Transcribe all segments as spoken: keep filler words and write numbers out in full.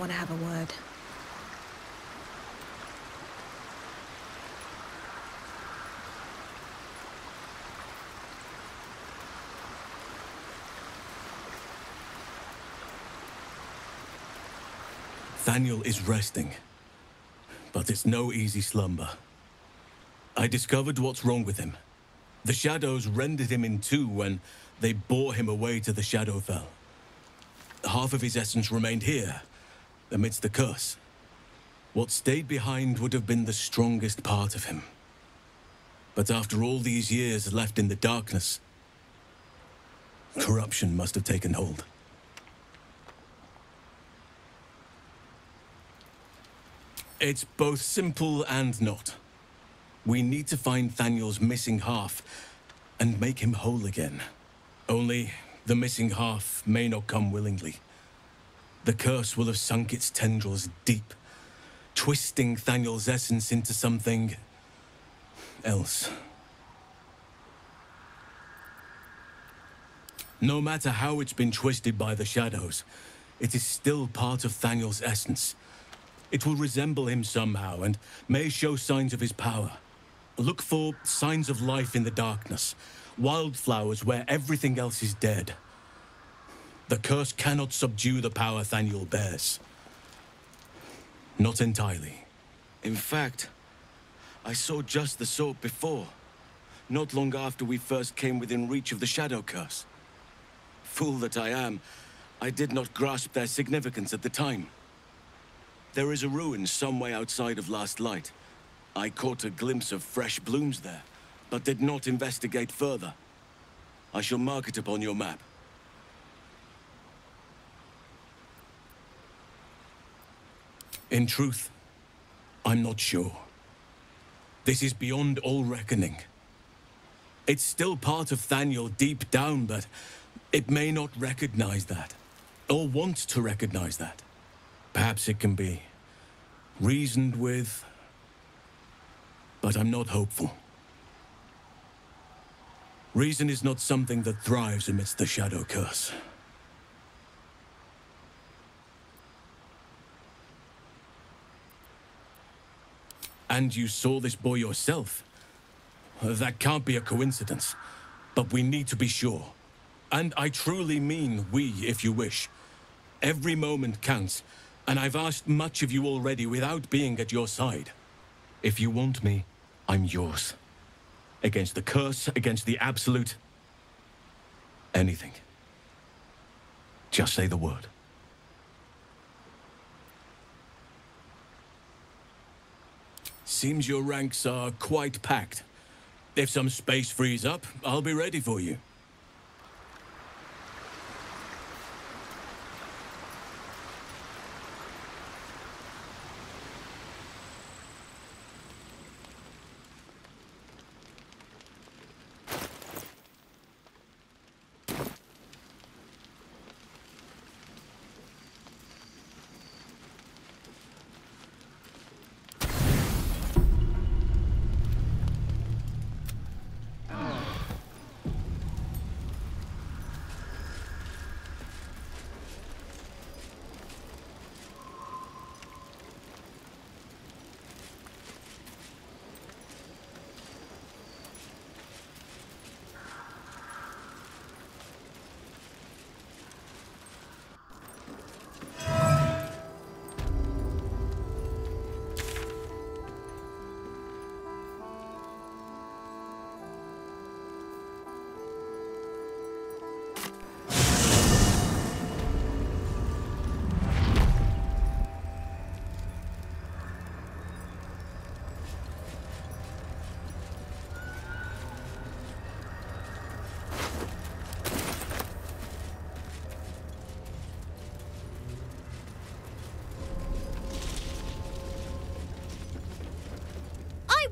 want to have a word. Thaniel is resting, but it's no easy slumber. I discovered what's wrong with him. The shadows rendered him in two when they bore him away to the Shadowfell. Half of his essence remained here, amidst the curse. What stayed behind would have been the strongest part of him. But after all these years left in the darkness, corruption must have taken hold. It's both simple and not. We need to find Thaniel's missing half and make him whole again. Only the missing half may not come willingly. The curse will have sunk its tendrils deep, twisting Thaniel's essence into something else. No matter how it's been twisted by the shadows, it is still part of Thaniel's essence. It will resemble him somehow and may show signs of his power. Look for signs of life in the darkness, wildflowers where everything else is dead. The curse cannot subdue the power Thaniel bears. Not entirely. In fact, I saw just the sort before, not long after we first came within reach of the Shadow Curse. Fool that I am, I did not grasp their significance at the time. There is a ruin some way outside of Last Light. I caught a glimpse of fresh blooms there, but did not investigate further. I shall mark it upon your map. In truth, I'm not sure. This is beyond all reckoning. It's still part of Thaniel deep down, but it may not recognize that, or want to recognize that. Perhaps it can be reasoned with, but I'm not hopeful. Reason is not something that thrives amidst the Shadow Curse. And you saw this boy yourself? That can't be a coincidence, but we need to be sure. And I truly mean we, if you wish. Every moment counts. And I've asked much of you already without being at your side. If you want me, I'm yours. Against the curse, against the absolute. Anything. Just say the word. Seems your ranks are quite packed. If some space frees up, I'll be ready for you.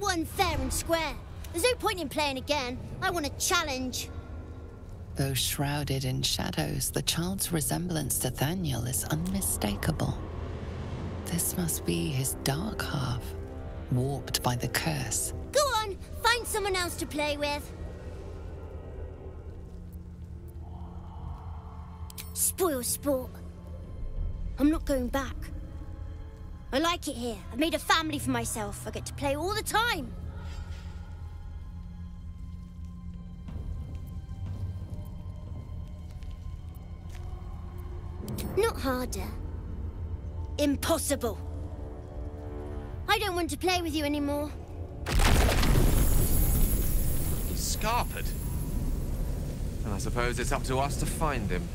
One fair and square. There's no point in playing again. I want a challenge. Though shrouded in shadows, the child's resemblance to Thaniel is unmistakable. This must be his dark half, warped by the curse. Go on, find someone else to play with. Spoil sport. I'm not going back. I like it here. I've made a family for myself. I get to play all the time. Not harder. Impossible. I don't want to play with you anymore. Scarpered? And I suppose it's up to us to find him.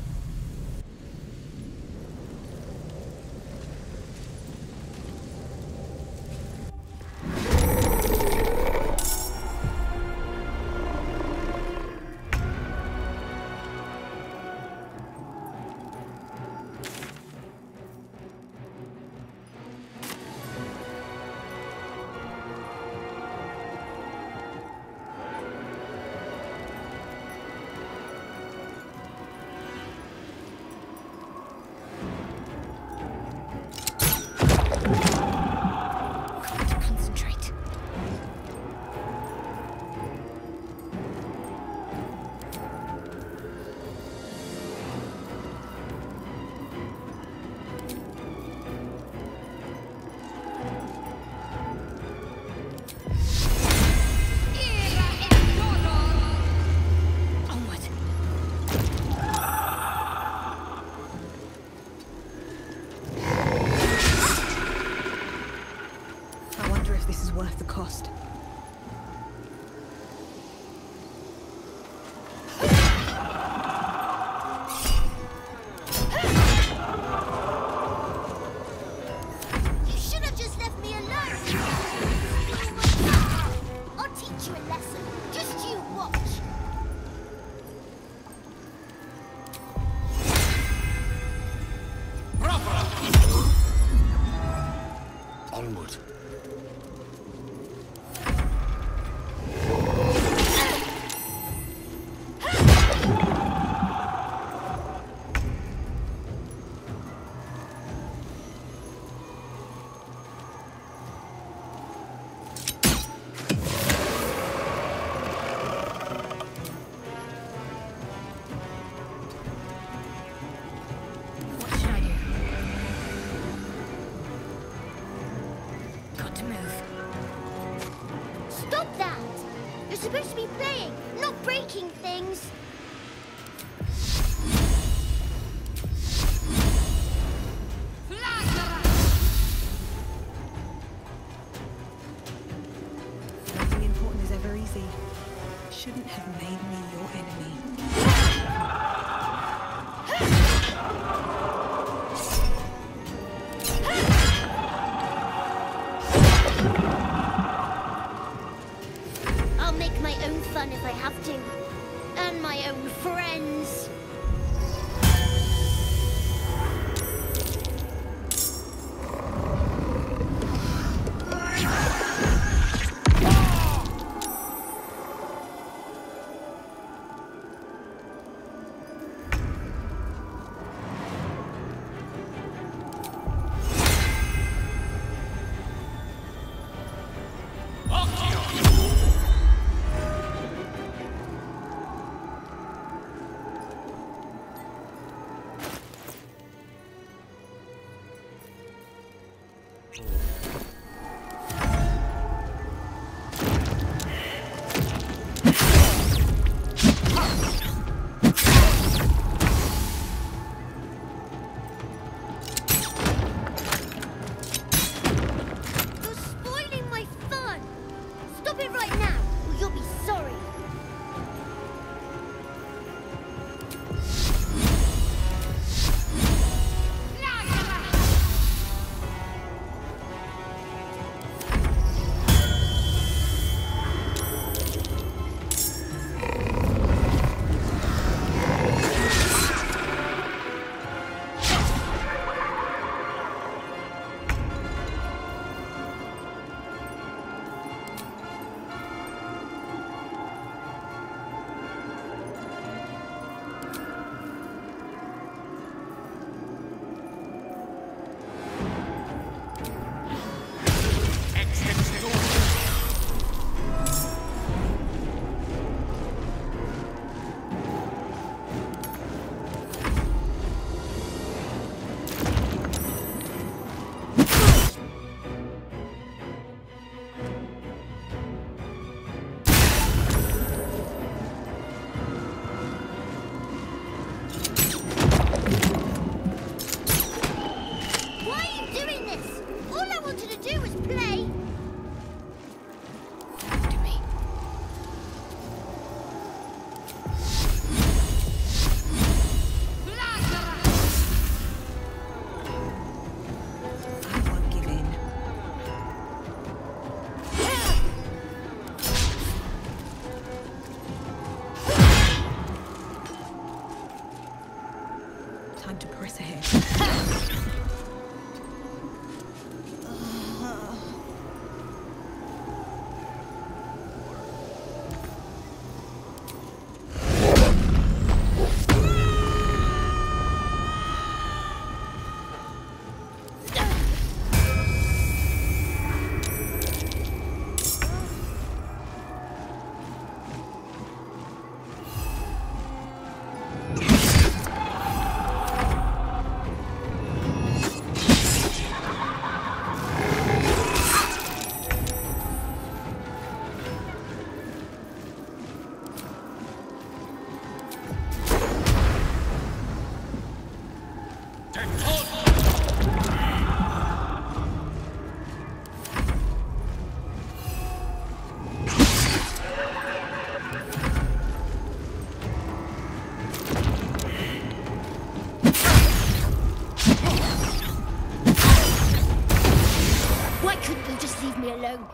Couldn't you just leave me alone?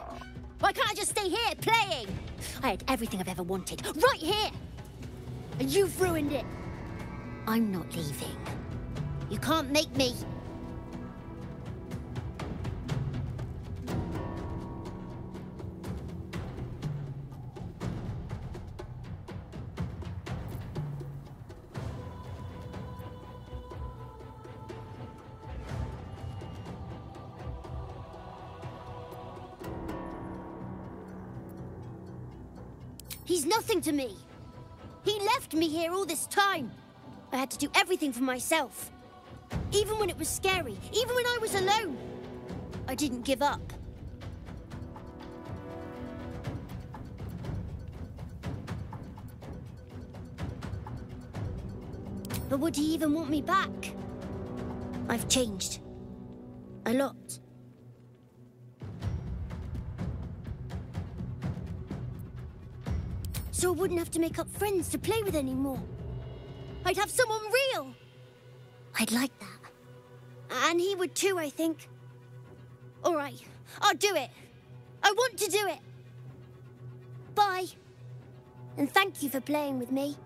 Why can't I just stay here playing? I had everything I've ever wanted right here, and you've ruined it. I'm not leaving. You can't make me. He's nothing to me. He left me here all this time. I had to do everything for myself. Even when it was scary, even when I was alone, I didn't give up. But would he even want me back? I've changed. A lot. So I wouldn't have to make up friends to play with anymore. I'd have someone real. I'd like that. And he would too, I think. All right, I'll do it. I want to do it. Bye. And thank you for playing with me.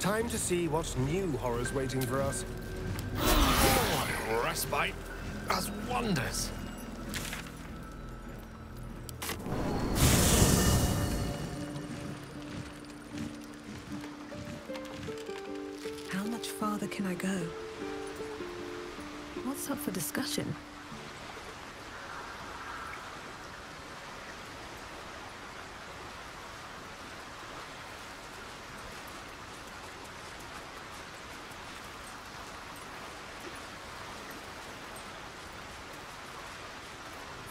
Time to see what new horrors waiting for us. Oh, respite does wonders. How much farther can I go? What's up for discussion?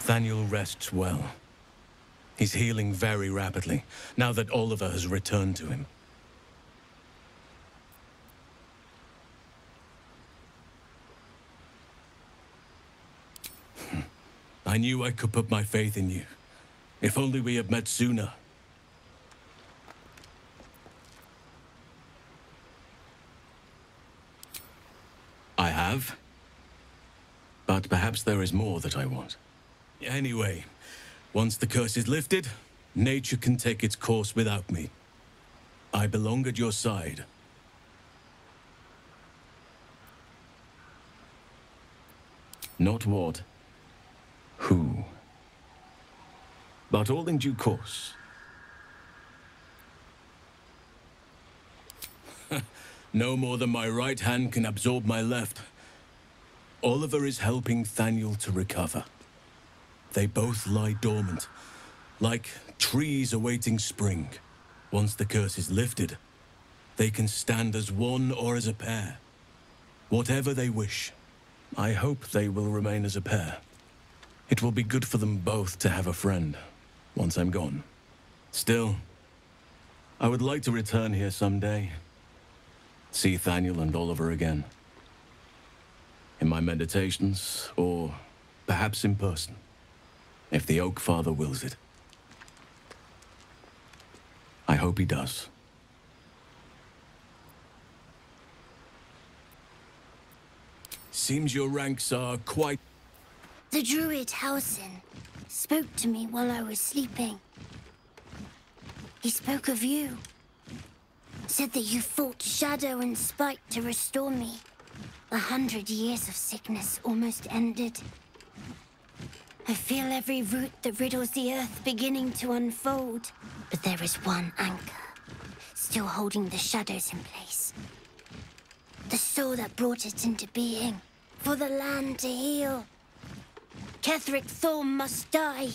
Thaniel rests well. He's healing very rapidly, now that Oliver has returned to him. I knew I could put my faith in you. If only we had met sooner. I have. But perhaps there is more that I want. Anyway, once the curse is lifted, nature can take its course without me. I belong at your side. Not what, who. But all in due course. No more than my right hand can absorb my left. Oliver is helping Thaniel to recover. They both lie dormant, like trees awaiting spring. Once the curse is lifted, they can stand as one or as a pair. Whatever they wish, I hope they will remain as a pair. It will be good for them both to have a friend, once I'm gone. Still, I would like to return here someday. See Thaniel and Oliver again. In my meditations, or perhaps in person. If the Oak Father wills it. I hope he does. Seems your ranks are quite... The druid Halsin spoke to me while I was sleeping. He spoke of you. Said that you fought shadow and spite to restore me. A hundred years of sickness almost ended. I feel every root that riddles the earth beginning to unfold. But there is one anchor, still holding the shadows in place. The soul that brought it into being, for the land to heal. Ketheric Thorm must die.